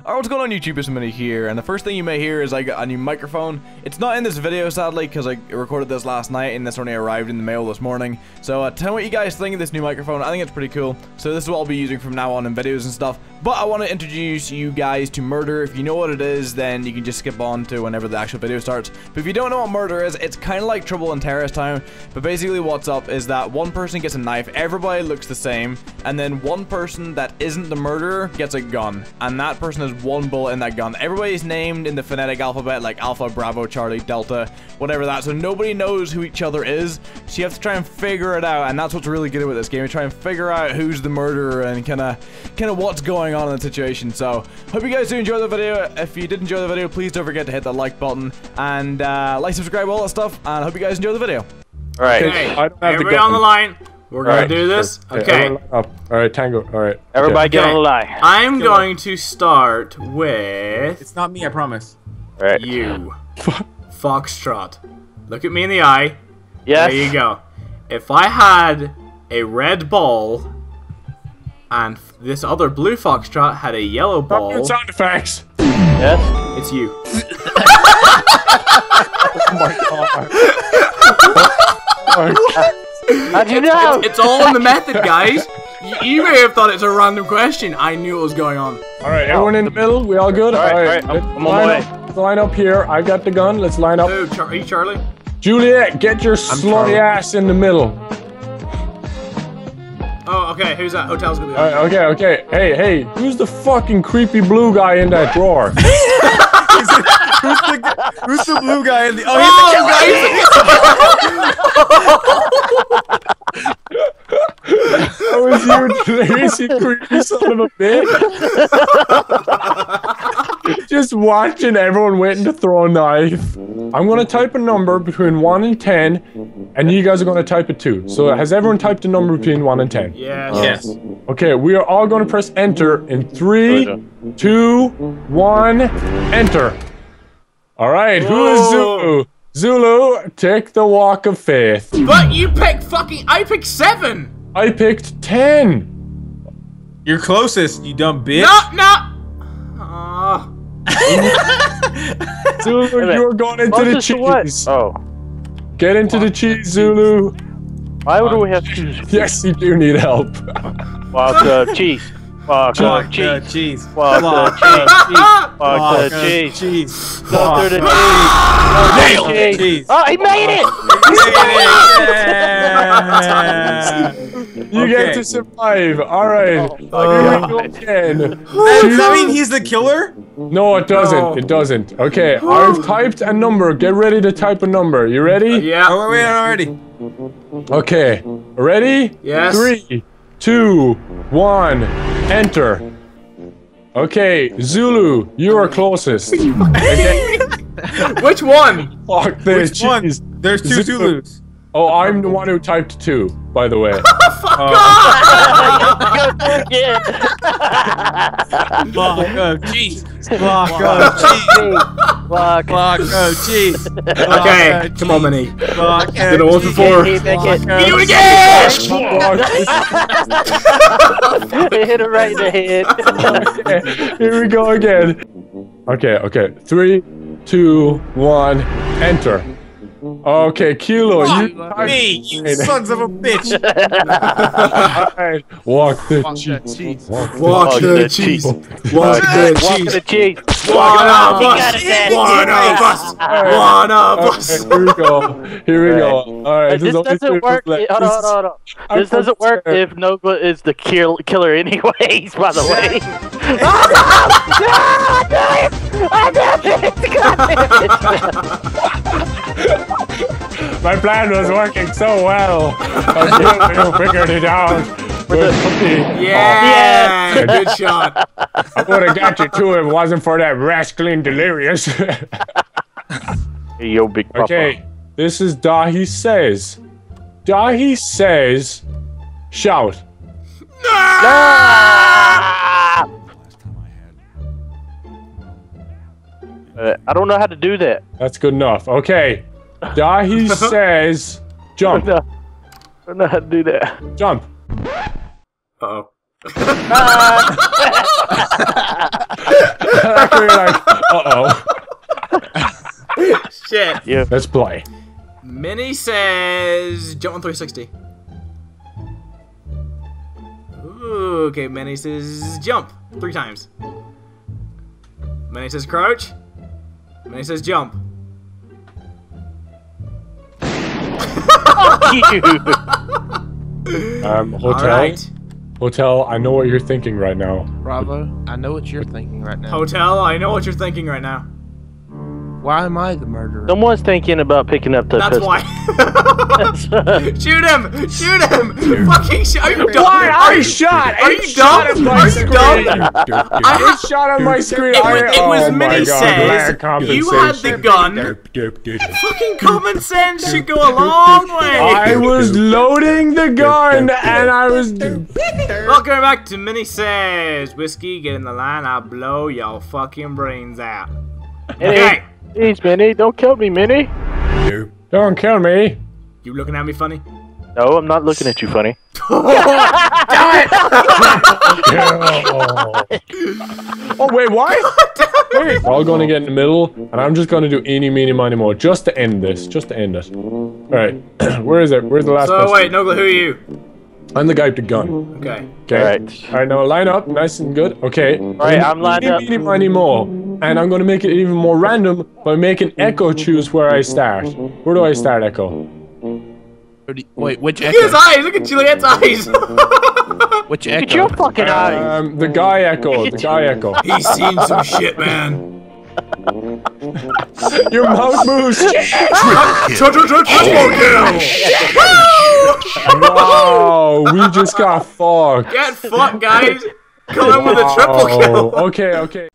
Alright, what's going on YouTube, it's Mini here, and the first thing you may hear is I got a new microphone. It's not in this video, sadly, because I recorded this last night and this only arrived in the mail this morning. So tell me what you guys think of this new microphone. I think it's pretty cool. So this is what I'll be using from now on in videos and stuff. But I want to introduce you guys to murder. If you know what it is, then you can just skip on to whenever the actual video starts. But if you don't know what murder is, it's kind of like Trouble in Terrorist Town. But basically what's up is that one person gets a knife, everybody looks the same, and then one person that isn't the murderer gets a gun. And that person is one bullet in that gun. Everybody's named in the phonetic alphabet, like Alpha, Bravo, Charlie, Delta, whatever that. So nobody knows who each other is. So you have to try and figure it out, and that's what's really good with this game. You try and figure out who's the murderer and kind of what's going on in the situation. So hope you guys do enjoy the video. If you did enjoy the video, please don't forget to hit that like button and like, subscribe, all that stuff. And I hope you guys enjoy the video. All right, okay. Everybody on the line. We're gonna do this? Okay. Alright, Tango. Alright. Everybody get on the line. I'm going to start with... It's not me, I promise. Alright. You. Foxtrot. Look at me in the eye. Yes. There you go. If I had a red ball, and this other blue Foxtrot had a yellow ball... Sound effects! Yes? It's you. Oh my god. Oh my god. How'd you know? It's all in the method, guys. You may have thought it's a random question. I knew what was going on. All right, everyone in the middle. We all good? All right. I'm on my way. Let's line up here. I've got the gun. Let's line up. Who, are you Charlie? Juliet, get your slutty ass in the middle. Oh, okay. Who's that? Hotel's gonna be on. All right, okay. Hey. Who's the fucking creepy blue guy in that drawer? Who's the blue guy in the... Oh, he's the guy! That was you, Trace, you creepy son of a bitch. Just watching everyone waiting to throw a knife. I'm going to type a number between 1 and 10, and you guys are going to type it too. So has everyone typed a number between 1 and 10? Yes. Okay, we are all going to press enter in 3, 2, 1, enter. All right, who is Zulu? Zulu, take the walk of faith. But you picked fucking... I picked 7. I picked 10. You're closest, you dumb bitch. No. Zulu, you're going into the cheese. Oh. Get into the cheese, Zulu. Why would we have cheese? Yes, you do need help. Walk of cheese. Walk the cheese. Walk the cheese. Walk the cheese. Oh, he made it! You get to survive. All right. Does that mean he's the killer? No, it doesn't. No. It doesn't. Okay, I've typed a number. Get ready to type a number. You ready? Yeah. Oh, we are ready. Okay. Ready? Yes. 3, 2, 1. Enter. Okay, Zulu, you are closest. Which one? Fuck this. Which one? There's two Zulus. Oh, I'm the one who typed 2, by the way. Fuck off! Block of cheese. Block of cheese. Block of cheese. Okay, come on, Mini. Block of cheese. Did it once before. You again! They hit it right in the head. Okay, here we go again. Okay. 3, 2, 1, enter. Okay, Kilo, you sons of a bitch! Alright, walk the cheese. Walk the cheese. Walk the cheese. One of us! Here we go. Alright, this doesn't work. Hold on. This doesn't work if Nogla is the killer anyways, by the way. I did it! My plan was working so well. I figured it out. Yeah, good shot. I would have got you too if it wasn't for that rascally Delirious. Yo, big papa. Okay, this is Daithi Says. Daithi Says, shout. No! I don't know how to do that. That's good enough. Okay. Daithi says, jump. I don't know how to do that. Jump. Uh-oh. reactor, you're like, uh-oh. Shit. Yeah. Let's play. Mini says, jump on 360. Ooh, okay, Mini says, jump. 3 times. Mini says, crouch. Mini says, jump. Fuck you! Hotel? Right. Hotel, I know what you're thinking right now. Bravo, I know what you're thinking right now. Hotel, I know what you're thinking right now. Why am I the murderer? Someone's thinking about picking up the pistol. That's why. Shoot him! Shoot him! Dude. Fucking shot! Are you dumb? I shot! Are you dumb? Are you dumb? I shot on my screen. It was Mini says you had the gun. Fucking common sense should go a long way. I was loading the gun and I was. Welcome back to Mini says whiskey. Get in the line. I'll blow y'all fucking brains out. Okay. Please, Minnie, don't kill me, Minnie. Don't kill me. You looking at me funny? No, I'm not looking at you funny. Oh, oh, wait, what? Wait, we're all going to get in the middle, and I'm just going to do eeny, meeny, miny, moe, just to end this, just to end it. All right, where is it? Where's the last person? So, wait, Nogla, who are you? I'm the guy with the gun. Okay. Okay. All right, now line up, nice and good. Okay. All right, I'm lined up. Eeny, meeny, miny, moe. And I'm gonna make it even more random by making Echo choose where I start. Where do I start, Echo? Wait, which Echo? Look at his eyes! Look at Juliette's eyes! Which Echo? Look at your fucking eyes! The guy Echo, the guy Echo. He's seen some shit, man. Your mouth moves! Wow, we just got fucked. Get fucked, guys! Come in with a triple kill! Okay, okay.